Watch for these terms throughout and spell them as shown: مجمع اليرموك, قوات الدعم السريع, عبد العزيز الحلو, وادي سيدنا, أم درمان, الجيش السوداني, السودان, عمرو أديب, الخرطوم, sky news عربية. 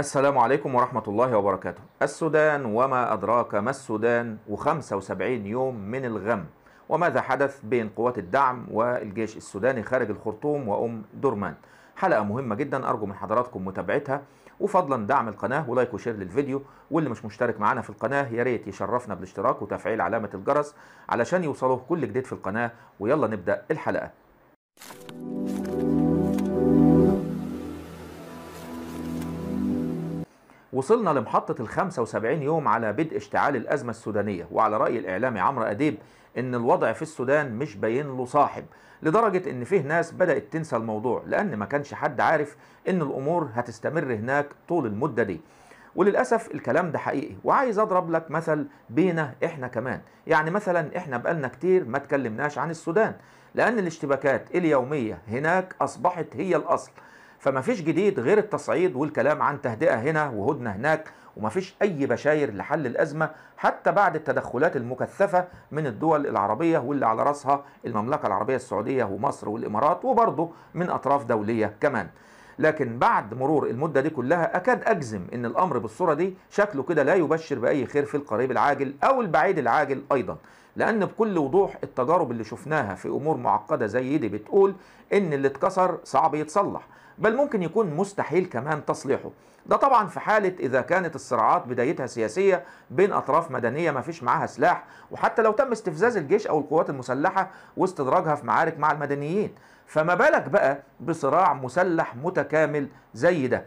السلام عليكم ورحمة الله وبركاته. السودان وما أدراك ما السودان، و75 يوم من الغم. وماذا حدث بين قوات الدعم والجيش السوداني خارج الخرطوم وأم درمان؟ حلقة مهمة جدا، أرجو من حضراتكم متابعتها، وفضلا دعم القناة ولايك وشير للفيديو، واللي مش مشترك معانا في القناة يا ريت يشرفنا بالاشتراك وتفعيل علامة الجرس علشان يوصلوه كل جديد في القناة. ويلا نبدأ الحلقة. وصلنا لمحطة ال75 يوم على بدء اشتعال الأزمة السودانية، وعلى رأي الإعلامي عمرو أديب إن الوضع في السودان مش باين له صاحب، لدرجة إن فيه ناس بدأت تنسى الموضوع، لأن ما كانش حد عارف إن الأمور هتستمر هناك طول المدة دي. وللأسف الكلام ده حقيقي، وعايز أضرب لك مثل بينا إحنا كمان. يعني مثلا إحنا بقالنا كتير ما تكلمناش عن السودان، لأن الاشتباكات اليومية هناك أصبحت هي الأصل، فما فيش جديد غير التصعيد والكلام عن تهدئة هنا وهدنة هناك، وما فيش أي بشاير لحل الأزمة حتى بعد التدخلات المكثفة من الدول العربية، واللي على رأسها المملكة العربية السعودية ومصر والإمارات، وبرضه من أطراف دولية كمان. لكن بعد مرور المدة دي كلها أكاد أجزم إن الأمر بالصورة دي شكله كده لا يبشر بأي خير في القريب العاجل أو البعيد العاجل أيضا، لأن بكل وضوح التجارب اللي شفناها في أمور معقدة زي دي بتقول إن اللي اتكسر صعب يتصلح، بل ممكن يكون مستحيل كمان تصليحه. ده طبعا في حالة إذا كانت الصراعات بدايتها سياسية بين أطراف مدنية ما فيش معاها سلاح، وحتى لو تم استفزاز الجيش أو القوات المسلحة واستدراجها في معارك مع المدنيين، فما بالك بقى بصراع مسلح متكامل زي ده.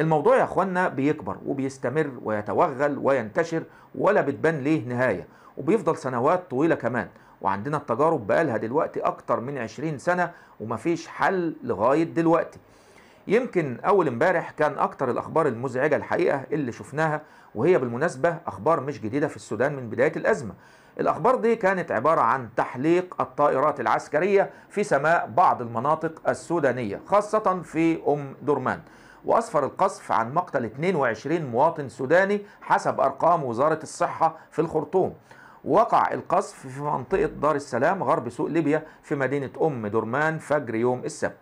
الموضوع يا أخوانا بيكبر وبيستمر ويتوغل وينتشر، ولا بتبان ليه نهاية، وبيفضل سنوات طويلة كمان. وعندنا التجارب بقالها دلوقتي أكتر من 20 سنة ومفيش حل لغاية دلوقتي. يمكن أول امبارح كان أكتر الأخبار المزعجة الحقيقة اللي شفناها، وهي بالمناسبة أخبار مش جديدة في السودان من بداية الأزمة. الأخبار دي كانت عبارة عن تحليق الطائرات العسكرية في سماء بعض المناطق السودانية، خاصة في أم درمان، وأسفر القصف عن مقتل 22 مواطن سوداني حسب أرقام وزارة الصحة في الخرطوم. وقع القصف في منطقة دار السلام غرب سوق ليبيا في مدينة أم درمان فجر يوم السبت.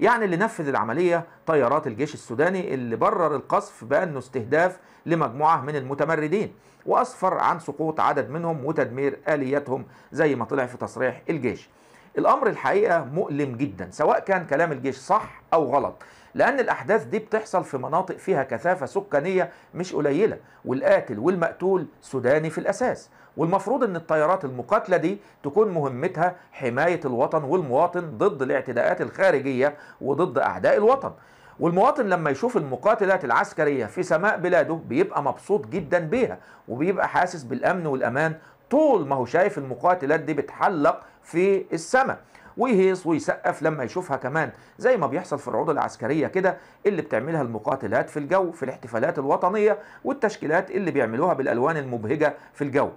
يعني اللي نفذ العملية طيارات الجيش السوداني، اللي برر القصف بأنه استهداف لمجموعة من المتمردين، وأسفر عن سقوط عدد منهم وتدمير آلياتهم زي ما طلع في تصريح الجيش. الأمر الحقيقة مؤلم جدا، سواء كان كلام الجيش صح أو غلط، لأن الأحداث دي بتحصل في مناطق فيها كثافة سكانية مش قليلة، والقاتل والمقتول سوداني في الأساس، والمفروض أن الطيارات المقاتلة دي تكون مهمتها حماية الوطن والمواطن ضد الاعتداءات الخارجية وضد أعداء الوطن. والمواطن لما يشوف المقاتلات العسكرية في سماء بلاده بيبقى مبسوط جدا بيها، وبيبقى حاسس بالأمن والأمان طول ما هو شايف المقاتلات دي بتحلق في السماء، ويهيص ويسقف لما يشوفها كمان، زي ما بيحصل في العروض العسكرية كده اللي بتعملها المقاتلات في الجو في الاحتفالات الوطنية، والتشكيلات اللي بيعملوها بالألوان المبهجة في الجو.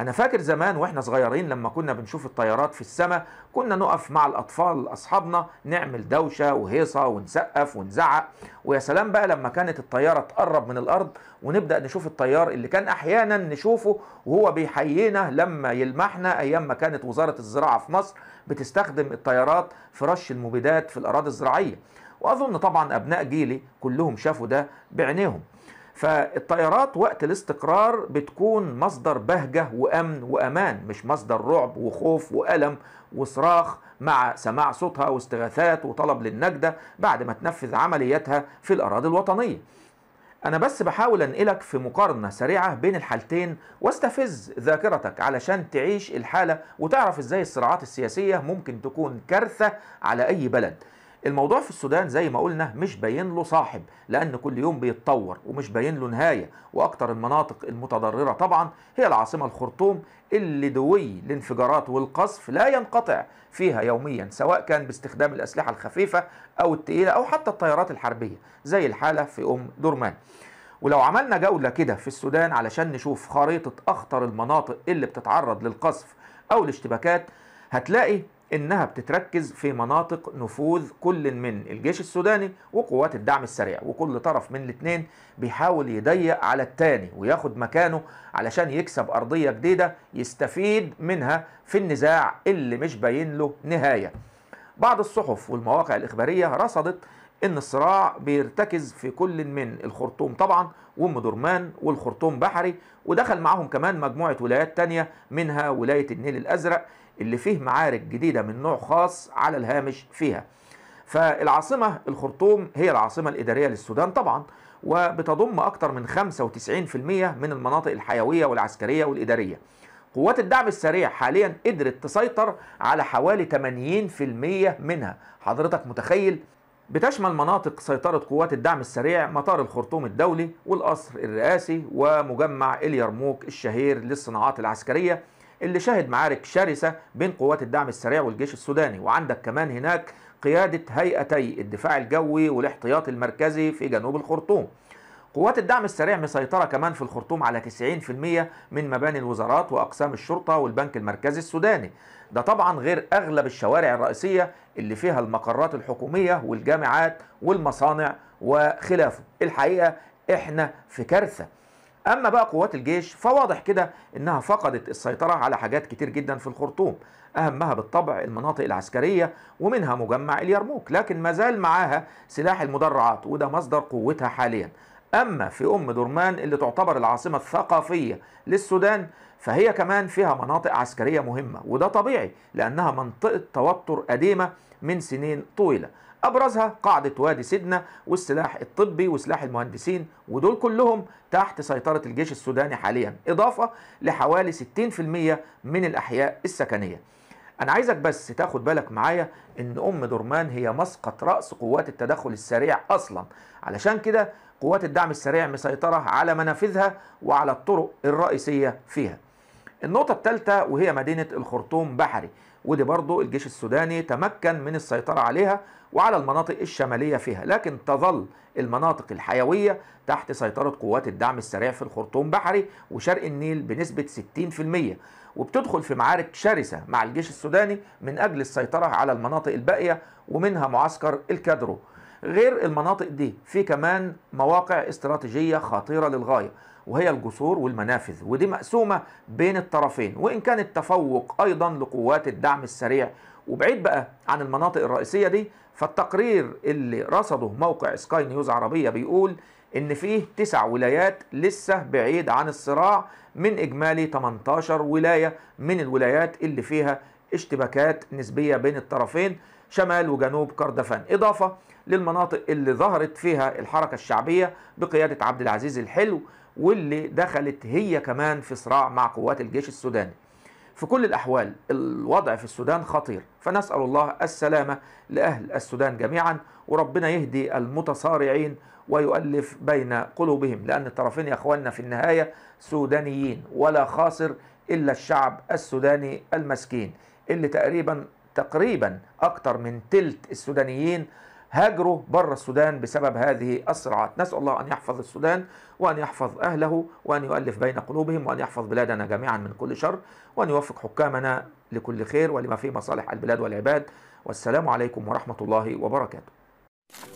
أنا فاكر زمان وإحنا صغيرين لما كنا بنشوف الطيارات في السماء كنا نقف مع الأطفال أصحابنا نعمل دوشة وهيصة ونسقف ونزعق. ويا سلام بقى لما كانت الطيارة تقرب من الأرض ونبدأ نشوف الطيار اللي كان أحيانا نشوفه وهو بيحيينا لما يلمحنا، أيام ما كانت وزارة الزراعة في مصر بتستخدم الطيارات في رش المبيدات في الأراضي الزراعية. وأظن طبعا أبناء جيلي كلهم شافوا ده بعينيهم. فالطيارات وقت الاستقرار بتكون مصدر بهجة وأمن وأمان، مش مصدر رعب وخوف وألم وصراخ مع سماع صوتها واستغاثات وطلب للنجدة بعد ما تنفذ عملياتها في الأراضي الوطنية. أنا بس بحاول أنقلك في مقارنة سريعة بين الحالتين واستفز ذاكرتك علشان تعيش الحالة وتعرف إزاي الصراعات السياسية ممكن تكون كارثة على أي بلد. الموضوع في السودان زي ما قلنا مش باين له صاحب، لأن كل يوم بيتطور ومش باين له نهاية. وأكتر المناطق المتضررة طبعا هي العاصمة الخرطوم، اللي دوي الانفجارات والقصف لا ينقطع فيها يوميا، سواء كان باستخدام الأسلحة الخفيفة أو التقيلة أو حتى الطيارات الحربية زي الحالة في أم درمان. ولو عملنا جولة كده في السودان علشان نشوف خريطة أخطر المناطق اللي بتتعرض للقصف أو الاشتباكات، هتلاقي إنها بتتركز في مناطق نفوذ كل من الجيش السوداني وقوات الدعم السريع، وكل طرف من الاثنين بيحاول يضيق على الثاني وياخد مكانه علشان يكسب أرضية جديدة يستفيد منها في النزاع اللي مش باين له نهاية. بعض الصحف والمواقع الإخبارية رصدت ان الصراع بيرتكز في كل من الخرطوم طبعا وام درمان والخرطوم بحري، ودخل معهم كمان مجموعة ولايات تانية منها ولاية النيل الازرق اللي فيه معارك جديدة من نوع خاص على الهامش فيها. فالعاصمة الخرطوم هي العاصمة الإدارية للسودان طبعا، وبتضم أكثر من 95% من المناطق الحيوية والعسكرية والإدارية. قوات الدعم السريع حاليا قدرت تسيطر على حوالي 80% منها، حضرتك متخيل؟ بتشمل مناطق سيطرة قوات الدعم السريع مطار الخرطوم الدولي والقصر الرئاسي ومجمع اليرموك الشهير للصناعات العسكرية اللي شهد معارك شرسة بين قوات الدعم السريع والجيش السوداني، وعندك كمان هناك قيادة هيئتي الدفاع الجوي والاحتياط المركزي في جنوب الخرطوم. قوات الدعم السريع مسيطرة كمان في الخرطوم على 90% من مباني الوزارات وأقسام الشرطة والبنك المركزي السوداني، ده طبعا غير أغلب الشوارع الرئيسية اللي فيها المقرات الحكومية والجامعات والمصانع وخلافه. الحقيقة احنا في كارثة. أما بقى قوات الجيش فواضح كده إنها فقدت السيطرة على حاجات كتير جدا في الخرطوم، أهمها بالطبع المناطق العسكرية ومنها مجمع اليرموك، لكن ما زال معاها سلاح المدرعات وده مصدر قوتها حاليا. أما في أم درمان اللي تعتبر العاصمة الثقافية للسودان فهي كمان فيها مناطق عسكرية مهمة، وده طبيعي لأنها منطقة توتر قديمة من سنين طويلة، أبرزها قاعدة وادي سيدنا والسلاح الطبي وسلاح المهندسين، ودول كلهم تحت سيطرة الجيش السوداني حاليا، إضافة لحوالي 60% من الأحياء السكنية. أنا عايزك بس تاخد بالك معايا إن أم درمان هي مسقط رأس قوات التدخل السريع أصلا، علشان كده قوات الدعم السريع مسيطرة على منافذها وعلى الطرق الرئيسية فيها. النقطة الثالثة وهي مدينة الخرطوم بحري، ودي برضو الجيش السوداني تمكن من السيطرة عليها وعلى المناطق الشمالية فيها، لكن تظل المناطق الحيوية تحت سيطرة قوات الدعم السريع في الخرطوم بحري وشرق النيل بنسبة 60%، وبتدخل في معارك شرسة مع الجيش السوداني من أجل السيطرة على المناطق الباقية ومنها معسكر الكادرو. غير المناطق دي في كمان مواقع استراتيجية خطيرة للغاية وهي الجسور والمنافذ، ودي مقسومة بين الطرفين وإن كان التفوق أيضا لقوات الدعم السريع. وبعيد بقى عن المناطق الرئيسية دي فالتقرير اللي رصده موقع سكاي نيوز عربية بيقول إن فيه 9 ولايات لسه بعيد عن الصراع من إجمالي 18 ولاية من الولايات اللي فيها اشتباكات نسبية بين الطرفين شمال وجنوب كردفان، إضافة للمناطق اللي ظهرت فيها الحركة الشعبية بقيادة عبد العزيز الحلو واللي دخلت هي كمان في صراع مع قوات الجيش السوداني. في كل الأحوال الوضع في السودان خطير، فنسأل الله السلامة لأهل السودان جميعا، وربنا يهدي المتصارعين ويؤلف بين قلوبهم، لأن الطرفين يا أخواننا في النهاية سودانيين، ولا خاسر إلا الشعب السوداني المسكين اللي تقريبا أكتر من تلت السودانيين هاجروا بره السودان بسبب هذه الصراعات. نسأل الله أن يحفظ السودان وأن يحفظ أهله وأن يؤلف بين قلوبهم وأن يحفظ بلادنا جميعا من كل شر، وأن يوفق حكامنا لكل خير ولما فيه مصالح البلاد والعباد. والسلام عليكم ورحمة الله وبركاته.